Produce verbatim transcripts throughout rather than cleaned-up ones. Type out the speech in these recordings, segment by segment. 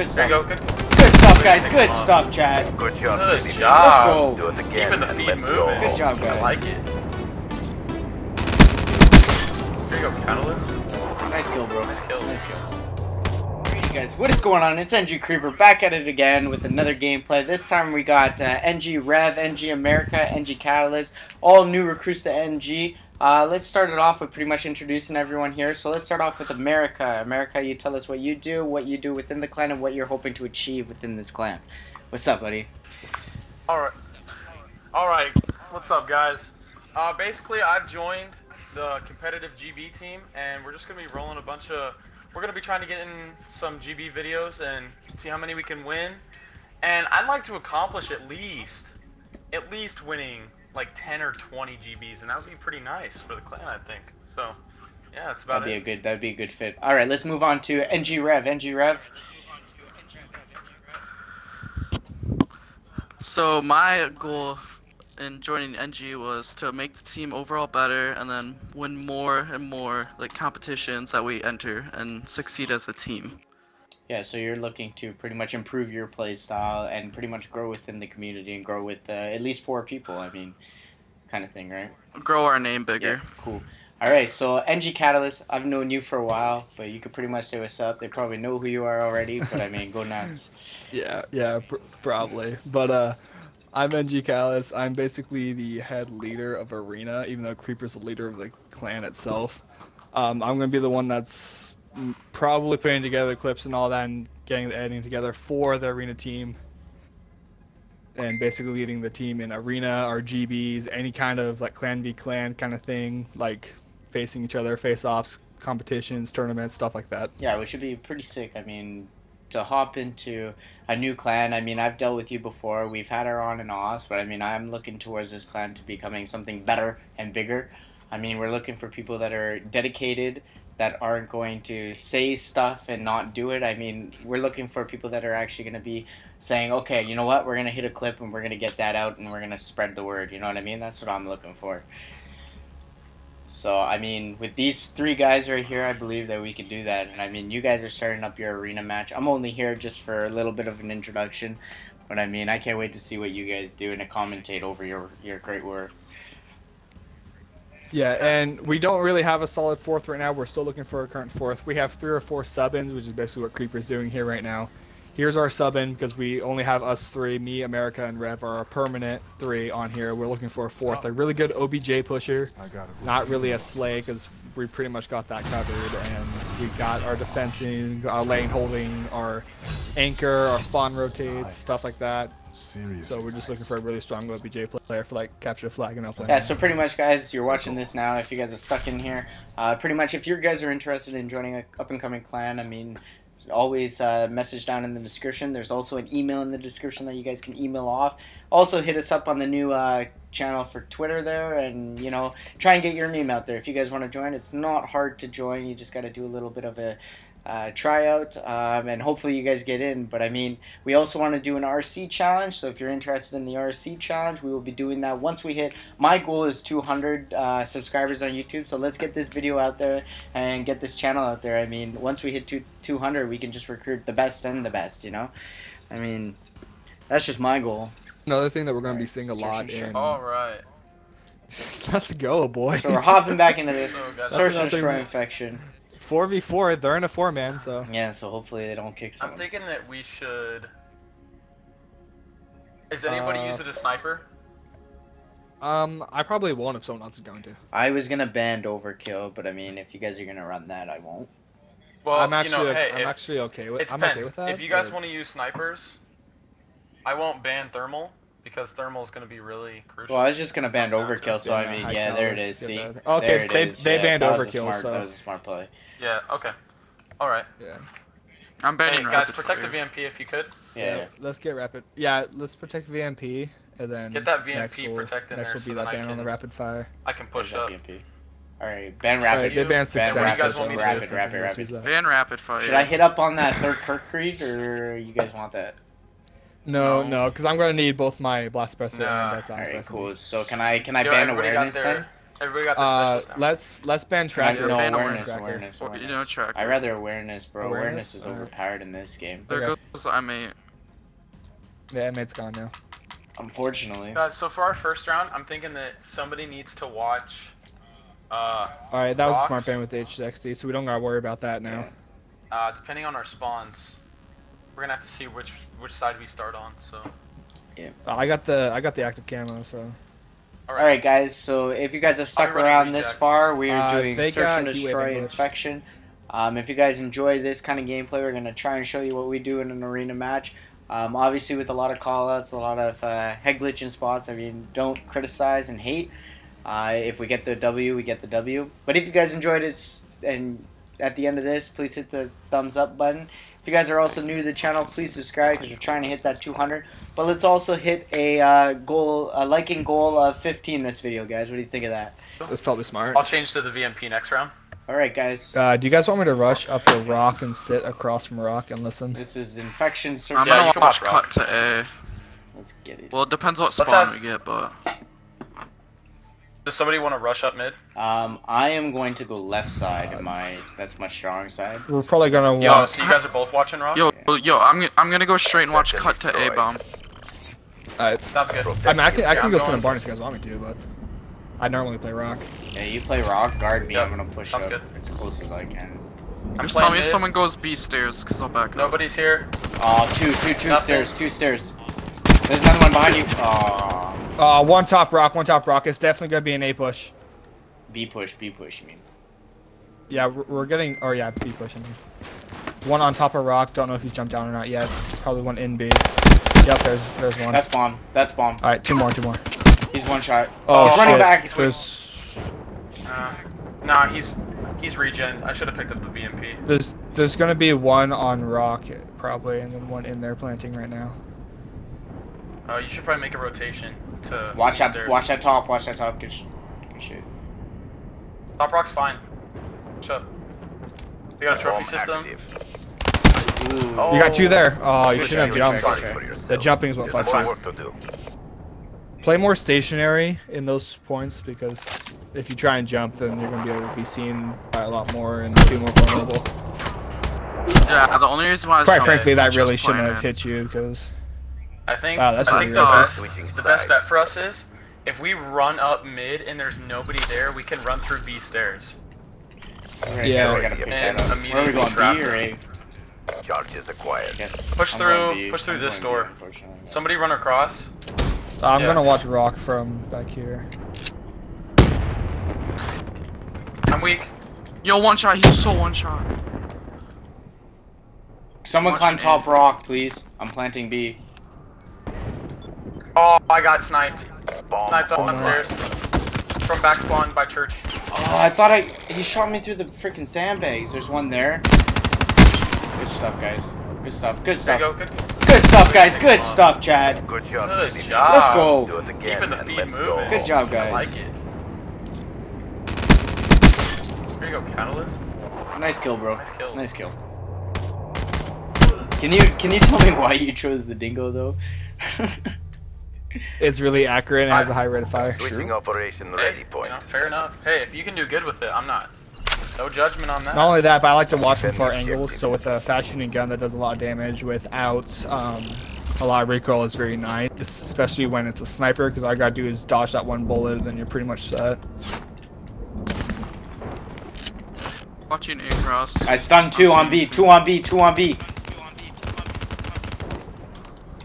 Good stuff. Go, good. Good stuff, guys. Good stuff, Chad. Good job. Good job. Let's go. Do it again. Keeping the feet let's moving. Go. Good job, guys. I like it. There you go, Catalyst. Nice kill, bro. Nice kill. Nice kill. Hey, you guys. What is going on? It's N G Creeper back at it again with another gameplay. This time we got uh, N G Rev, N G America, N G Catalyst, all new recruits to N G. Uh, let's start it off with pretty much introducing everyone here. So let's start off with America. America, you tell us what you do, what you do within the clan, and what you're hoping to achieve within this clan. What's up, buddy? Alright. Alright. What's up, guys? Uh, basically, I've joined the competitive G B team, and we're just going to be rolling a bunch of... We're going to be trying to get in some G B videos and see how many we can win. And I'd like to accomplish at least, at least winning... like ten or twenty G Bs, and that would be pretty nice for the clan, I think. So, yeah, that's about that'd it. Be a good, that'd be a good fit. All right, let's move on to N G Rev. N G Rev. So my goal in joining N G was to make the team overall better, and then win more and more like competitions that we enter and succeed as a team. Yeah, so you're looking to pretty much improve your play style and pretty much grow within the community and grow with uh, at least four people, I mean, kind of thing, right? Grow our name bigger. Yeah, cool. All right, so N G Catalyst, I've known you for a while, but you could pretty much say what's up. They probably know who you are already, but I mean, go nuts. Yeah, yeah, pr probably. But uh, I'm N G Catalyst. I'm basically the head leader of Arena, even though Creeper's the leader of the clan itself. Um, I'm going to be the one that's... probably putting together clips and all that and getting the editing together for the Arena team and basically leading the team in Arena or G Bs, any kind of like clan v clan kind of thing, like facing each other, face-offs, competitions, tournaments, stuff like that. Yeah, which should be pretty sick. I mean, to hop into a new clan, I mean, I've dealt with you before, we've had our on and offs, but I mean, I'm looking towards this clan to becoming something better and bigger. I mean, we're looking for people that are dedicated, that aren't going to say stuff and not do it. I mean, we're looking for people that are actually going to be saying, okay, you know what, we're going to hit a clip and we're going to get that out and we're going to spread the word. You know what I mean? That's what I'm looking for. So, I mean, with these three guys right here, I believe that we could do that. And I mean, you guys are starting up your arena match. I'm only here just for a little bit of an introduction. But I mean, I can't wait to see what you guys do and to commentate over your, your great work. Yeah, and we don't really have a solid fourth right now. We're still looking for a current fourth. We have three or four sub-ins, which is basically what Creeper's doing here right now. Here's our sub-in, because we only have us three. Me, America, and Rev are our permanent three on here. We're looking for a fourth. A really good O B J pusher. I got it. Not really a slay, because we pretty much got that covered. And we got our defensing, our lane holding, our anchor, our spawn rotates, stuff like that. Seriously. So we're just looking for a really strong O B J player for like capture the flag and all that. Yeah, so pretty much guys, you're watching this now if you guys are stuck in here. Uh, pretty much if you guys are interested in joining an up and coming clan, I mean, always uh, message down in the description. There's also an email in the description that you guys can email off. Also hit us up on the new uh, channel for Twitter there, and you know, try and get your name out there. If you guys want to join, it's not hard to join. You just got to do a little bit of a Uh, tryout, um, and hopefully you guys get in. But I mean, we also want to do an R C challenge, so if you're interested in the R C challenge, we will be doing that once we hit, my goal is two hundred uh, subscribers on YouTube, so let's get this video out there and get this channel out there. I mean, once we hit two hundred, we can just recruit the best and the best, you know? I mean, that's just my goal. Another thing that we're going to be seeing a lot in... Alright. Let's go, boy. So we're hopping back into this. Source of Shore Infection. four v four, they're in a four man, so. Yeah, so hopefully they don't kick someone. I'm thinking that we should. Is anybody uh, using a sniper? Um, I probably won't if someone else is going to. I was gonna ban overkill, but I mean, if you guys are gonna run that, I won't. Well, I'm actually, you know, hey, I'm if, actually okay with. I'm okay with that. If you guys or... want to use snipers, I won't ban thermal. Because thermal is going to be really crucial. Well, I was just going to ban overkill, so I mean, yeah, there it is. See, okay, they they banned overkill, so that was a smart play. Yeah. Okay. All right. Yeah. I'm banning. Hey, guys, protect the V M P if you could. Yeah. yeah. Let's get rapid. Yeah, let's protect V M P, and then get that V M P protected. Next will be that ban on the rapid fire. I can push up. All right, ban rapid. All right, they banned six seconds. You guys want me to rapid, rapid, rapid? Ban rapid fire. Should I hit up on that third perk creep, or you guys want that? No, no, because no, I'm gonna need both my blast suppressor no. and that's right, cool. So can I can I Yo, ban awareness then? Everybody got uh, let's let's ban tracker. No, ban awareness, awareness, awareness, awareness. You know, tracker. I rather awareness, bro. Awareness, awareness is overpowered in this game. There okay. goes the M eight. The M eight's gone now. Unfortunately. Uh, so for our first round, I'm thinking that somebody needs to watch. Uh, All right, that rocks. was a smart ban with the H X D, so we don't gotta worry about that now. Yeah. Uh, depending on our spawns, we're gonna have to see which which side we start on. So. Yeah. Uh, I got the I got the active camo, so. Alright. Alright guys, so if you guys have stuck around this far, we are doing uh, Search and Destroy Infection. Um, if you guys enjoy this kind of gameplay, we're going to try and show you what we do in an arena match. Um, obviously with a lot of callouts, a lot of uh, head glitching spots, I mean, don't criticize and hate. Uh, if we get the W, we get the W. But if you guys enjoyed it and at the end of this, please hit the thumbs up button. If you guys are also new to the channel, please subscribe because we're trying to hit that two hundred. But let's also hit a uh, goal, a liking goal of fifteen this video, guys. What do you think of that? That's probably smart. I'll change to the V M P next round. All right, guys. Uh, do you guys want me to rush up to Rock and sit across from Rock and listen? This is Infection Survival. I'm yeah, going to watch Rock. Cut to A. Let's get it. Well, it depends what spawn have... we get, but... Does somebody want to rush up mid? Um, I am going to go left side. Uh, my that's my strong side. We're probably gonna. Yo, watch. So you guys are both watching Rock. Yo, yeah. yo, I'm I'm gonna go straight and watch Cut to A bomb. Alright, sounds good. I mean, I can I can yeah, go sit in Barn if you guys want me to, but I normally play Rock. Yeah, you play Rock. Guard me. Yeah. I'm gonna push sounds up good. as close as I can. I'm Just tell me mid. if someone goes B stairs, cause I'll back Nobody's up. Nobody's here. Oh, two, two, two Nothing. stairs, two stairs. There's another one behind you. Oh. Uh, one top rock, one top rock. It's definitely gonna be an A push. B push, B push, you mean? Yeah, we're, we're getting. Oh yeah, B push. I mean. One on top of rock. Don't know if he's jumped down or not yet. Probably one in B. Yep, there's there's one. That's bomb. That's bomb. All right, two more, two more. He's one shot. Oh, oh he's shit. running back. He's there's... Uh, nah, he's he's regen. I should have picked up the V M P. There's there's gonna be one on rock probably, and then one in there planting right now. Oh, uh, you should probably make a rotation. To watch that! Stairs. Watch that top! Watch that top! Good, sh good shit. Top rock's fine. Watch up. We got a trophy system. Oh. You got two there. Oh, you shouldn't have jumped. The jumping is what fucked you. Play more stationary in those points because if you try and jump, then you're gonna be able to be seen by a lot more and be more vulnerable. Yeah, the only reason why. Quite frankly, that really shouldn't have hit you because. I think, wow, that's I think the, best, the best bet for us is if we run up mid and there's nobody there, we can run through B stairs. Okay, yeah, we gotta pick that up. Where are we going, B or A? Charges acquired. Yes. Push I'm through, push through I'm this door. B, yeah. Somebody run across. I'm yeah. gonna watch Rock from back here. I'm weak. Yo, one shot. He's so one shot. Someone climb top A. Rock, please. I'm planting B. Oh, I got sniped. Bomb. Sniped up upstairs. From back spawn by church. Oh, I thought I... He shot me through the freaking sandbags. There's one there. Good stuff, guys. Good stuff. Good stuff. Go. Good. good stuff, guys. Good stuff, Chad. Good job. Good job. Let's go. Do it again. Keeping the feet let's moving. Go. Good job, guys. I like it. There you go, Catalyst. Nice kill, bro. Nice kill. Nice kill. Can you, can you tell me why you chose the Dingo, though? It's really accurate and it has a high rate of fire. Switching True. operation ready hey, point. You know, fair enough. Hey, if you can do good with it, I'm not. No judgment on that. Not only that, but I like to watch from far angles. So with a fast shooting gun that does a lot of damage without um, a lot of recoil is very nice, especially when it's a sniper because all you gotta do is dodge that one bullet and then you're pretty much set. Watching A cross. I stunned two on B, two on B, two on B.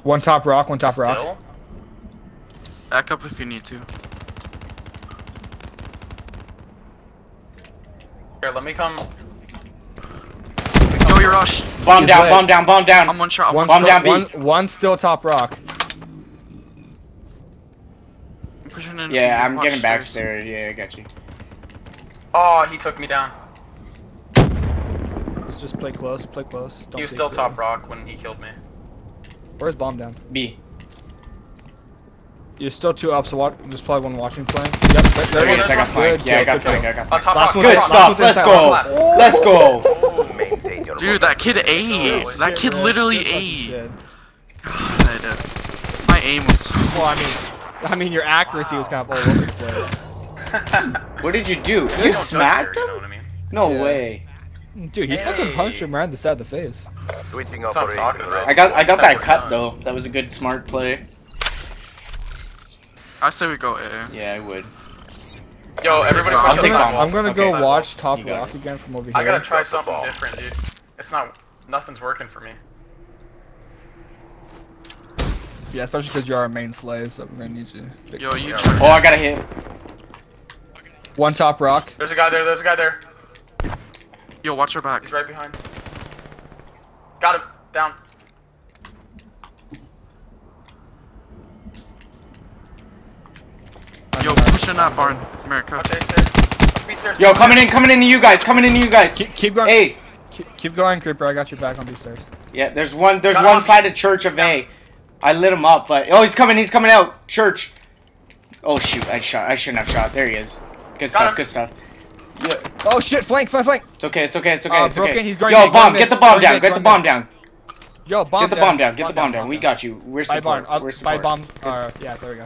One top rock, one top rock. Still? Back up if you need to. Here, let me come. Yo, you rush. Bomb He's down, lit. bomb down, bomb down. I'm one shot. One bomb down, B. One, one still top rock. I'm pushing in. Yeah, I'm getting back there. Yeah, I got you. Oh, he took me down. Let's just play close, play close. Don't he was still clear. top rock when he killed me. Where's bomb down? B. You're still two up, so watch, there's probably one watching flank. Yep, there, there it is. I got flank. Yeah, I got flank. I got flank. Last one. Good stuff. Let's go. Let's go. Dude, that kid ate. That kid literally ate. God, my aim was so. Well, I mean, I mean, your accuracy was kind of all over the place. What did you do? You smacked him? You know what I mean? No yeah. way. Dude, he hey. fucking punched him right in the side of the face. Switching up right. I got I got that cut though. That was a good smart play. I say we go A. Yeah, I would. Yo, everybody, I'll take bomb. I'm gonna go okay, watch Top Rock it. again from over here. I gotta try something different, dude. It's not nothing's working for me. Yeah, especially because you are a main slay, so we're gonna need you. To Yo, you. Oh, I gotta hit. One Top Rock. There's a guy there. There's a guy there. Yo, watch your back. He's right behind. Got him. Down. Yo, pushing that barn, America. Okay, Yo, coming in, coming into you guys, coming into you guys. Keep, keep going. Hey, keep, keep going, Creeper. I got your back on these stairs. Yeah, there's one. There's got one side of church of A. I lit him up, but oh, he's coming. He's coming out. Church. Oh shoot! I shot. I shouldn't have shot. There he is. Good got stuff. Him. Good stuff. Yeah. Oh shit, flank, flank, flank! It's okay, it's okay, it's okay, uh, it's broken. okay. He's going Yo, in, bomb, going get the bomb in, down, get the bomb down. Yo, bomb Get the bomb down, get the bomb down, we got you. We're support, we're support. Buy bomb, uh, yeah, there we go.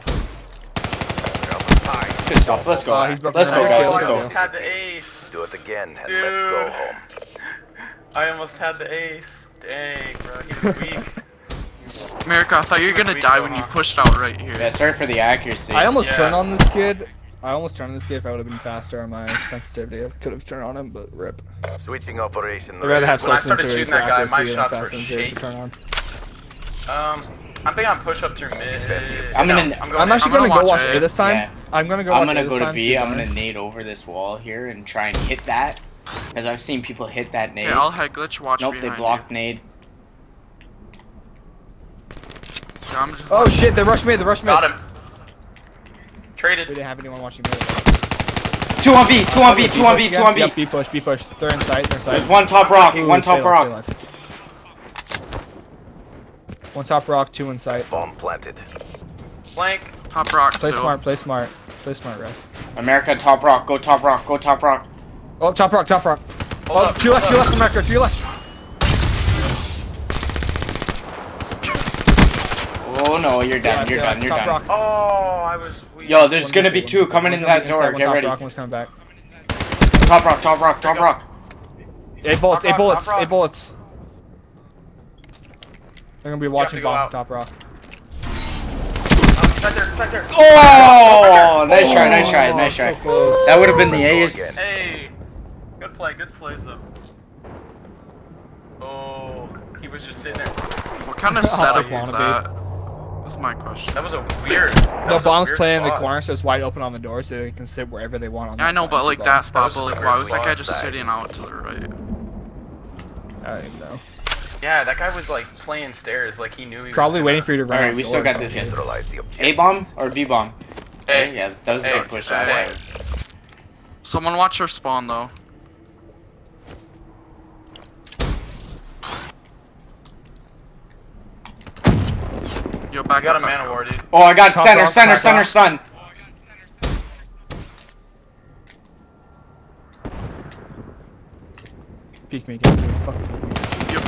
Good stuff, let's go. Uh, let's go, guys, let's go. I almost had the ace. Do it again, and Dude. let's go home. I almost had the ace. Dang, bro, he was weak. America, I thought you were gonna die when you pushed out right here. Yeah, sorry for the accuracy. I almost yeah. turned on this kid. I almost turned on this kid if I would have been faster on my sensitivity. I could have turned on him, but rip. Switching operation. I'd rather have slow sensitivity for accuracy than fast sensitivity for turn on. Um, I'm thinking I'm push up through mid. I'm gonna. I'm, I'm actually I'm gonna, gonna watch go watch A this time. Yeah. I'm gonna go. I'm gonna watch go, go to B. I'm gonna nade over this wall here and try and hit that, because I've seen people hit that nade. Okay, I'll head glitch. Watch. Nope, they blocked you. nade. No, I'm just oh shit! They rushed mid. They rushed mid. Got him. Traded. We didn't have anyone watching me. Two on B, two on B, two on B, two on B. B push, B push. They're inside, they're inside. There's one top rock, one top rock. One top rock, two inside. Bomb planted. Flank. Top rock. Play smart, play smart, play smart, ref. America, top rock, go top rock, go top rock. Oh, top rock, top rock. Oh, to your left, to your left, America, to your left. Oh no, you're done, yeah, you're yeah, done, you're done. Oh, I was weak. Yo, there's one gonna be two coming in that door, get top ready. Rock, coming back. Top rock, top rock, top rock. Eight bullets, eight bullets, eight bullets. They're gonna be watching bomb from top rock. Right there, right there. Oh, nice try, nice try, nice try. That would have been the ace. Hey, good play, good plays though. Oh, he was just sitting there. What kind of setup was that? That's my question. That was a weird. The bomb's playing in the corner, so it's wide open on the door, so they can sit wherever they want on the yeah, I know, but like that spot, but like, why was that guy just sitting out to the right? I don't know. Yeah, that guy was like playing stairs, like he knew he was. Probably waiting for you to run. Alright, we still got this guy. A bomb or B bomb? A. Yeah, that was a good push. Someone watch her spawn though. Yo, back got up, a man of war, dude. Oh, I got top center, off, center, center, stun. Oh, peek me again, dude. Fuck me. Yep.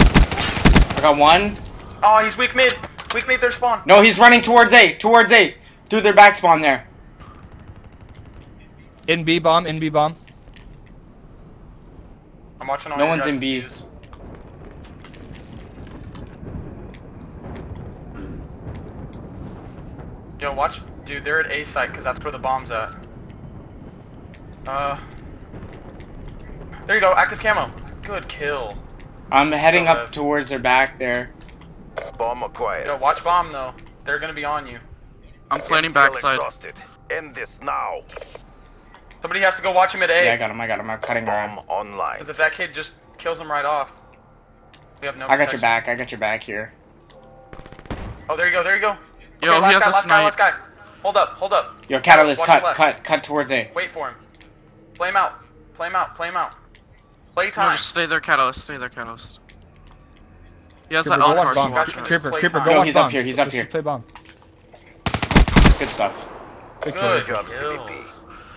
I got one. Oh, he's weak mid. Weak mid, their spawn. No, he's running towards A. Towards A. Through their back spawn there. In B bomb, in B bomb. I'm watching all No one's in B. Views. Yo, watch, dude, they're at A site, because that's where the bomb's at. Uh, there you go, active camo. Good kill. I'm heading up uh, towards their back there. Bomb acquired. Yo, watch bomb, though. They're going to be on you. I'm planning backside. Exhausted. End this now. Somebody has to go watch him at A. Yeah, I got him, I got him. I'm cutting bomb around. Online. Because if that kid just kills him right off, we have no I protection. got your back, I got your back here. Oh, there you go, there you go. Yo, okay, he has guy, a snipe. Guy, guy. Hold up, hold up. Yo, Catalyst, cut, cut, cut, cut towards A. Wait for him. Play him out. Play him out, play him out. Play time. No, just stay there, Catalyst, stay there, Catalyst. He has Creeper, that out bomb. Watch Creeper, Creeper, Creeper, go no, he's bomb. up here, he's up Let's here. Play bomb. Good stuff. Good, Good job, C D P.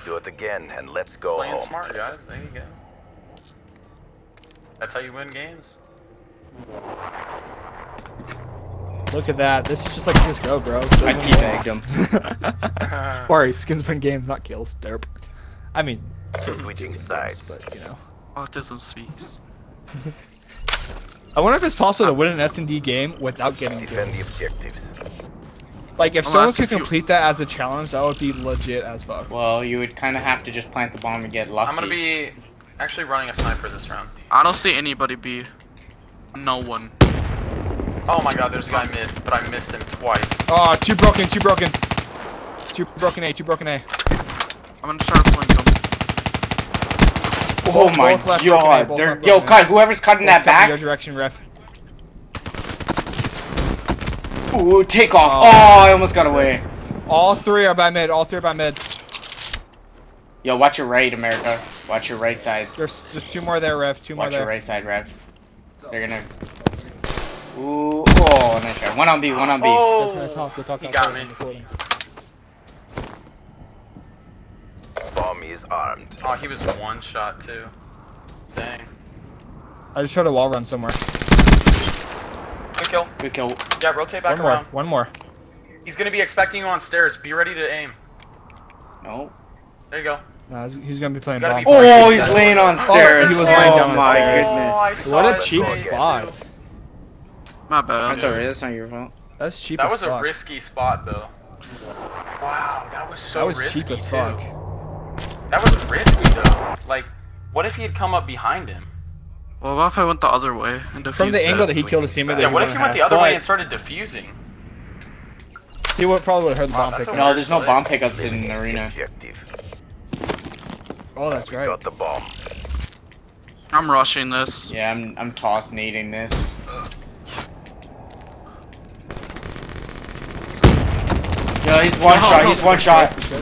Do it again, and let's go Playing home. smart, guys. There you go. That's how you win games. Look at that. This is just like C S G O, bro. I teabagged him. Sorry, skins win games, not kills. Derp. I mean, switching sides, but you know. Autism speaks. I wonder if it's possible to win an S and D game without getting defend the objectives. Like, if Unless someone could complete you... that as a challenge, that would be legit as fuck. Well, you would kind of have to just plant the bomb and get lucky. I'm gonna be actually running a sniper this round. I don't see anybody B. No one. Oh my god, there's a guy mid, but I missed him twice. Oh, two broken, two broken. Two broken A, two broken A. I'm gonna try to flank him. Oh both, my both left god. A, left yo, cut, whoever's cutting both that back. Your direction, ref. Ooh, take off. Oh, oh, I almost got away. All three are by mid. All three are by mid. Yo, watch your right, America. Watch your right side. There's just two more there, Rev. Two watch more there. Watch your right side, Rev. They're gonna... Ooh, oh, nice shot. One on B, one on B. Oh, that's gonna talk. They talk. He got me. Bomb is armed. Oh, he was one shot, too. Dang. I just tried a wall run somewhere. Good kill. Good kill. Yeah, rotate back one around. One more. He's gonna be expecting you on stairs. Be ready to aim. No. There you go. Nah, he's gonna be playing bomb. Be oh, he's laying on stairs. He was laying down on stairs. Oh, stairs. What a cheap spot. My bad. That's alright. That's not your fault. That's cheap as fuck. That was a risky spot, though. Wow, that was so risky. That was cheap as fuck. That was risky, though. Like, what if he had come up behind him? Well, what if I went the other way and defused? From the it? angle that he killed his teammate. Yeah, what if he went the other but way and started defusing? He would probably would have heard the wow, bomb pickup. No, there's no bomb pickups in the arena. Objective. Oh, that's right. We got the bomb. I'm rushing this. Yeah, I'm I'm toss nading this. Yo, he's one no, shot. No, he's one no, shot. No.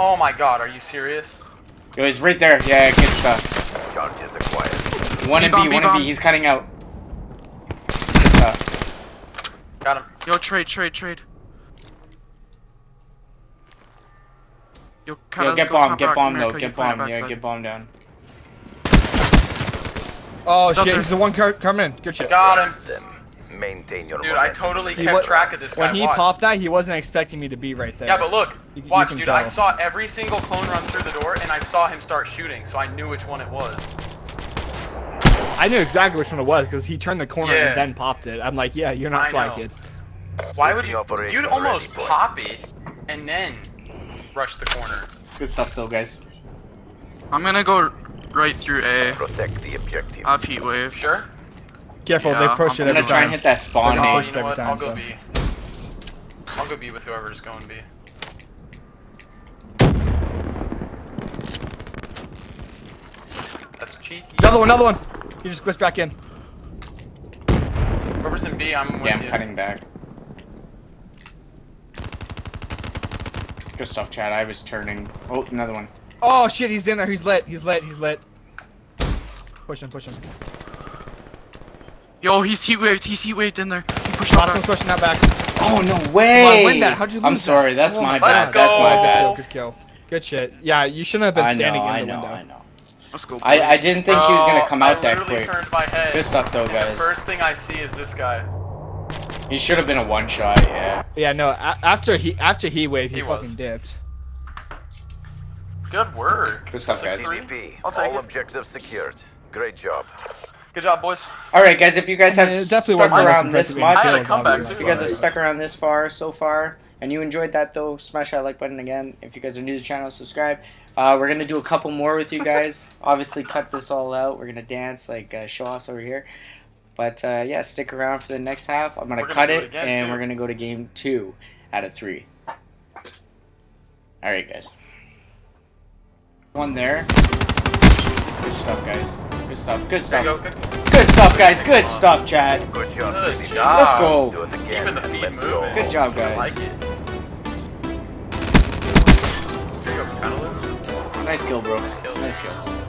Oh my God, are you serious? Yo, he's right there. Yeah, good stuff. Charges acquired. One in B, one in B, he's cutting out. Got him. Yo, trade, trade, trade. Yo, Yo get bomb, get bomb though, get bomb, yeah, get bomb down. Oh shit, he's the one coming in, good shit. Got him. Maintain your dude, I totally kept track of this guy. When he popped that, he wasn't expecting me to be right there. Yeah, but look, watch dude, I saw every single clone run through the door and I saw him start shooting, so I knew which one it was. I knew exactly which one it was because he turned the corner yeah. and then popped it. I'm like, yeah, you're not I Sly know. Kid. Why would you? You'd almost pop it and then rush the corner. Good stuff, though, guys. I'm gonna go right through A. Protect the objective. Up heat wave. Sure. Careful, yeah, they push I'm it every time. I'm gonna try and hit that spawn. They push every time. I'll go so. B. I'll go B with whoever's going B. That's cheeky. Another one, another one. You just glitched back in. Whoever's in B, I'm with Yeah, I'm you. cutting back. Good stuff, Chad. I was turning. Oh, another one. Oh shit, he's in there. He's lit. He's lit. He's lit. Push him, push him. Yo, he's heat waved. He's heat waved in there. He pushed out. Last one's pushing that back. Oh, no way. Come on, win that. How'd you lose I'm sorry. That's that? my bad. That's my bad. Good kill. Good shit. Yeah, you shouldn't have been I standing know, in the I know, window. I know. Let's go, I, I didn't think Bro, he was gonna come out that quick. Good stuff though, guys. The first thing I see is this guy. He should have been a one shot, yeah. Yeah, no. After he after he waved, he, he fucking dipped. Good work. Good stuff, guys. All objectives secured. Great job. Good job, boys. All right, guys. If you guys have stuck around this much, if you guys have stuck around this far so far, and you enjoyed that though, smash that like button again. If you guys are new to the channel, subscribe. Uh, we're going to do a couple more with you guys. Obviously, cut this all out. We're going to dance like uh, show-offs over here. But, uh, yeah, stick around for the next half. I'm going to cut it, again, and too. we're going to go to game two out of three. All right, guys. One there. Good stuff, guys. Good stuff. Good stuff. Go. Good. good stuff, guys. Good stuff, Chad. Good job. Good job. Let's go. Do it again. The feet Let's go. Good job, guys. I like it. There you go, Catalyst. Nice kill, bro. Nice kill. Nice kill.